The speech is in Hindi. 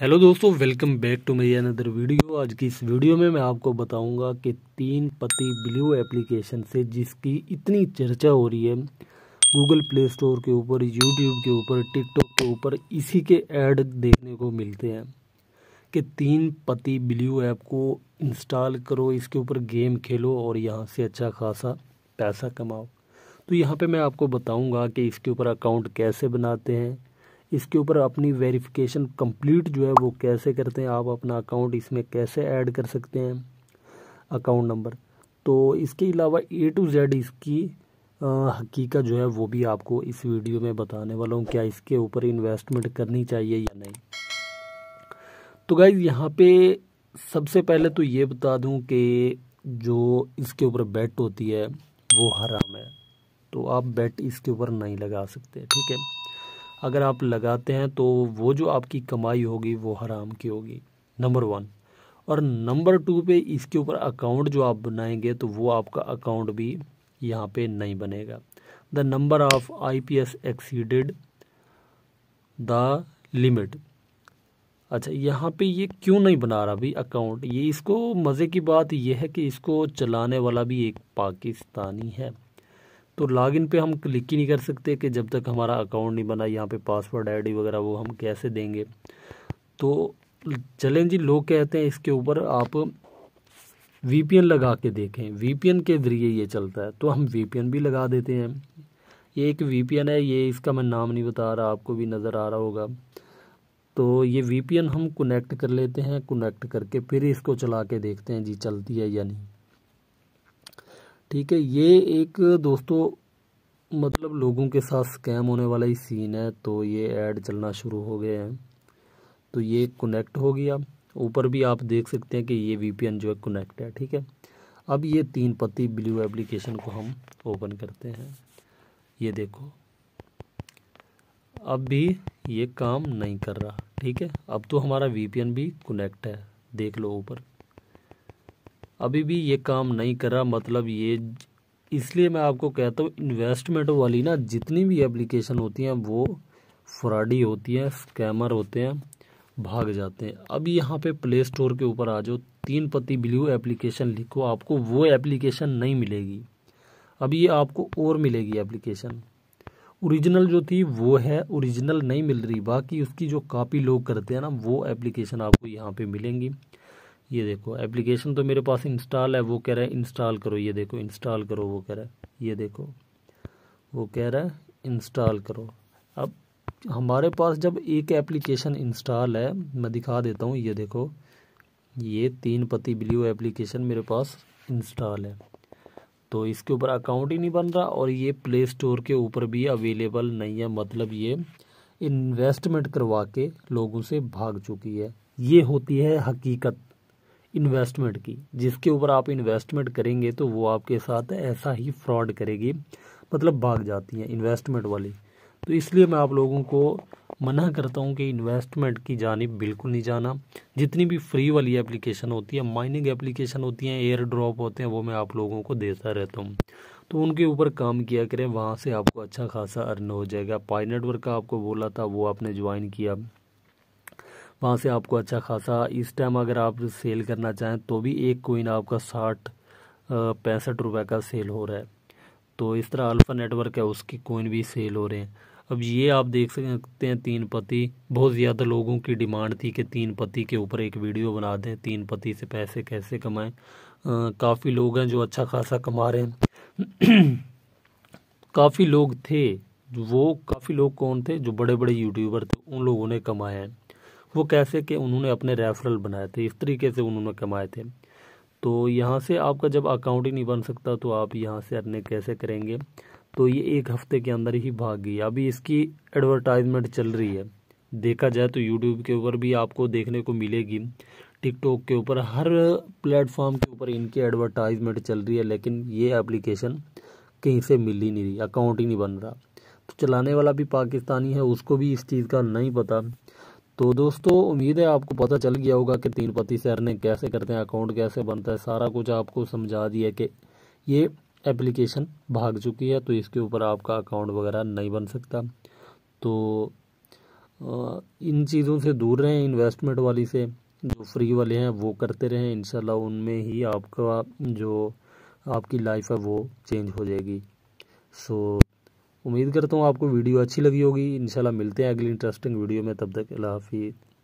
हेलो दोस्तों, welcome back to my another video. आज की इस वीडियो में मैं आपको बताऊंगा कि तीन पत्ती ब्लू एप्लीकेशन से, जिसकी इतनी चर्चा हो रही है गूगल प्ले स्टोर के ऊपर, यूट्यूब के ऊपर, टिकटॉक के ऊपर, इसी के ऐड देखने को मिलते हैं कि तीन पत्ती ब्लू ऐप को इंस्टॉल करो, इसके ऊपर गेम खेलो और यहाँ से अच्छा खासा पैसा कमाओ। तो यहाँ पे मैं आपको बताऊंगा कि इसके ऊपर अकाउंट कैसे बनाते हैं, इसके ऊपर अपनी वेरिफिकेशन कंप्लीट जो है वो कैसे करते हैं, आप अपना अकाउंट इसमें कैसे ऐड कर सकते हैं, अकाउंट नंबर। तो इसके अलावा A to Z इसकी हकीकत जो है वो भी आपको इस वीडियो में बताने वाला हूँ, क्या इसके ऊपर इन्वेस्टमेंट करनी चाहिए या नहीं। तो गाइज़, यहाँ पे सबसे पहले तो ये बता दूँ कि जो इसके ऊपर बेट होती है वो हराम है, तो आप बेट इसके ऊपर नहीं लगा सकते, ठीक है। अगर आप लगाते हैं तो वो जो आपकी कमाई होगी वो हराम की होगी, नंबर 1। और नंबर 2 पे इसके ऊपर अकाउंट जो आप बनाएंगे तो वो आपका अकाउंट भी यहाँ पे नहीं बनेगा। The number of IPS exceeded the limit. अच्छा, यहाँ पे ये क्यों नहीं बना रहा भाई अकाउंट? ये इसको मज़े की बात ये है कि इसको चलाने वाला भी एक पाकिस्तानी है, तो लॉगिन पे हम क्लिक ही नहीं कर सकते कि जब तक हमारा अकाउंट नहीं बना। यहाँ पे पासवर्ड आईडी वगैरह वो हम कैसे देंगे? तो चलें जी, लोग कहते हैं इसके ऊपर आप VPN लगा के देखें, VPN के ज़रिए ये चलता है, तो हम VPN भी लगा देते हैं। ये एक VPN है, ये इसका मैं नाम नहीं बता रहा, आपको भी नज़र आ रहा होगा। तो ये VPN हम कनेक्ट कर लेते हैं, कनेक्ट करके फिर इसको चला के देखते हैं जी चलती है या नहीं, ठीक है। ये एक दोस्तों मतलब लोगों के साथ स्कैम होने वाला ही सीन है, तो ये ऐड चलना शुरू हो गए हैं। तो ये कनेक्ट हो गया, ऊपर भी आप देख सकते हैं कि ये VPN जो है कनेक्ट है, ठीक है। अब ये तीन पत्ती ब्लू एप्लीकेशन को हम ओपन करते हैं, ये देखो अब भी ये काम नहीं कर रहा, ठीक है। अब तो हमारा VPN भी कनेक्ट है, देख लो ऊपर, अभी भी ये काम नहीं कर रहा। मतलब ये इसलिए मैं आपको कहता हूँ, इन्वेस्टमेंट वाली ना जितनी भी एप्लीकेशन होती हैं वो फ्रॉडी होती हैं, स्कैमर होते हैं, भाग जाते हैं। अब यहाँ पे प्ले स्टोर के ऊपर आ जाओ, तीन पत्ती ब्लू एप्लीकेशन लिखो, आपको वो एप्लीकेशन नहीं मिलेगी, अभी ये आपको और मिलेगी एप्लीकेशन। ओरिजिनल जो थी वो है, ओरिजिनल नहीं मिल रही, बाकी उसकी जो कॉपी लोग करते हैं ना वो एप्लीकेशन आपको यहाँ पर मिलेंगी। ये देखो एप्लीकेशन तो मेरे पास इंस्टॉल है, वो कह रहा है इंस्टॉल करो, ये देखो इंस्टॉल करो, वो कह रहा है, ये देखो वो कह रहा है इंस्टॉल करो। अब हमारे पास जब एक एप्लीकेशन इंस्टॉल है, मैं दिखा देता हूँ, ये देखो ये तीन पत्ती ब्लू एप्लीकेशन मेरे पास इंस्टॉल है, तो इसके ऊपर अकाउंट ही नहीं बन रहा और ये प्ले स्टोर के ऊपर भी अवेलेबल नहीं है। मतलब ये इन्वेस्टमेंट करवा के लोगों से भाग चुकी है। ये होती है हकीकत इन्वेस्टमेंट की, जिसके ऊपर आप इन्वेस्टमेंट करेंगे तो वो आपके साथ ऐसा ही फ्रॉड करेगी, मतलब भाग जाती है इन्वेस्टमेंट वाली। तो इसलिए मैं आप लोगों को मना करता हूँ कि इन्वेस्टमेंट की जानिब बिल्कुल नहीं जाना। जितनी भी फ्री वाली एप्लीकेशन होती है, माइनिंग एप्लीकेशन होती हैं, एयर ड्रॉप होते हैं, वो मैं आप लोगों को देता रहता हूँ, तो उनके ऊपर काम किया करें, वहाँ से आपको अच्छा खासा अर्न हो जाएगा। पाई नेटवर्क का आपको बोला था, वो आपने ज्वाइन किया, वहाँ से आपको अच्छा खासा इस टाइम अगर आप सेल करना चाहें तो भी एक कोइन आपका 60-65 रुपए का सेल हो रहा है। तो इस तरह अल्फा नेटवर्क है, उसकी कोइन भी सेल हो रहे हैं। अब ये आप देख सकते हैं तीन पत्ती, बहुत ज़्यादा लोगों की डिमांड थी कि तीन पत्ती के ऊपर एक वीडियो बना दें, तीन पत्ती से पैसे कैसे कमाएँ। काफ़ी लोग हैं जो अच्छा खासा कमा रहे हैं काफ़ी लोग थे वो, काफ़ी लोग कौन थे? जो बड़े बड़े यूट्यूबर थे, उन लोगों ने कमाए हैं। वो कैसे कि उन्होंने अपने रेफरल बनाए थे, इस तरीके से उन्होंने कमाए थे। तो यहाँ से आपका जब अकाउंट ही नहीं बन सकता तो आप यहाँ से अर्निंग कैसे करेंगे? तो ये एक हफ्ते के अंदर ही भाग गई। अभी इसकी एडवर्टाइजमेंट चल रही है, देखा जाए तो यूट्यूब के ऊपर भी आपको देखने को मिलेगी, टिकटॉक के ऊपर, हर प्लेटफॉर्म के ऊपर इनकी एडवर्टाइजमेंट चल रही है। लेकिन ये एप्लीकेशन कहीं से मिल ही नहीं रही, अकाउंट ही नहीं बन रहा। तो चलाने वाला भी पाकिस्तानी है, उसको भी इस चीज़ का नहीं पता। तो दोस्तों, उम्मीद है आपको पता चल गया होगा कि तीन पत्ती से अर्निंग कैसे करते हैं, अकाउंट कैसे बनता है, सारा कुछ आपको समझा दिया कि ये एप्लीकेशन भाग चुकी है, तो इसके ऊपर आपका अकाउंट वगैरह नहीं बन सकता। तो इन चीज़ों से दूर रहें, इन्वेस्टमेंट वाली से, जो फ्री वाले हैं वो करते रहें, इंशाल्लाह उनमें ही आपका जो आपकी लाइफ है वो चेंज हो जाएगी। सो उम्मीद करता हूँ आपको वीडियो अच्छी लगी होगी। इंशाल्लाह मिलते हैं अगली इंटरेस्टिंग वीडियो में, तब तक अल्लाह हाफिज़।